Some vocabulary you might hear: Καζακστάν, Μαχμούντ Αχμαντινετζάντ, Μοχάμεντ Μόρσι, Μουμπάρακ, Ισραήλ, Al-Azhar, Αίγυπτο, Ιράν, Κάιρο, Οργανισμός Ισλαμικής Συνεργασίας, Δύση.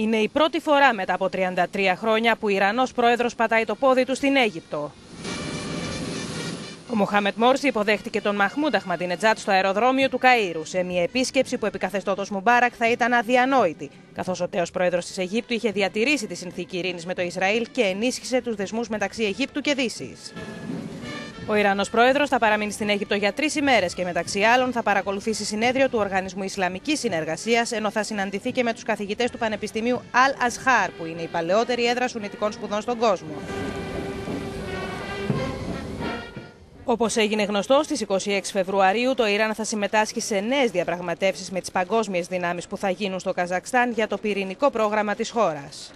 Είναι η πρώτη φορά μετά από 33 χρόνια που ο Ιρανός πρόεδρος πατάει το πόδι του στην Αίγυπτο. Ο Μοχάμεντ Μόρσι υποδέχτηκε τον Μαχμούντ Αχμαντινετζάντ στο αεροδρόμιο του Καΐρου σε μια επίσκεψη που επικαθεστώτος Μουμπάρακ θα ήταν αδιανόητη, καθώς ο τέος πρόεδρος της Αιγύπτου είχε διατηρήσει τη συνθήκη ειρήνης με το Ισραήλ και ενίσχυσε τους δεσμούς μεταξύ Αιγύπτου και Δύσης. Ο Ιρανός πρόεδρος θα παραμείνει στην Αίγυπτο για 3 ημέρες και μεταξύ άλλων θα παρακολουθήσει συνέδριο του Οργανισμού Ισλαμικής Συνεργασίας, ενώ θα συναντηθεί και με τους καθηγητές του Πανεπιστημίου Al-Azhar, που είναι η παλαιότερη έδρα σουνιτικών σπουδών στον κόσμο. Όπως έγινε γνωστό, στις 26 Φεβρουαρίου το Ιράν θα συμμετάσχει σε νέες διαπραγματεύσεις με τις παγκόσμιες δυνάμεις που θα γίνουν στο Καζακστάν για το πυρηνικό πρόγραμμα της χώρας.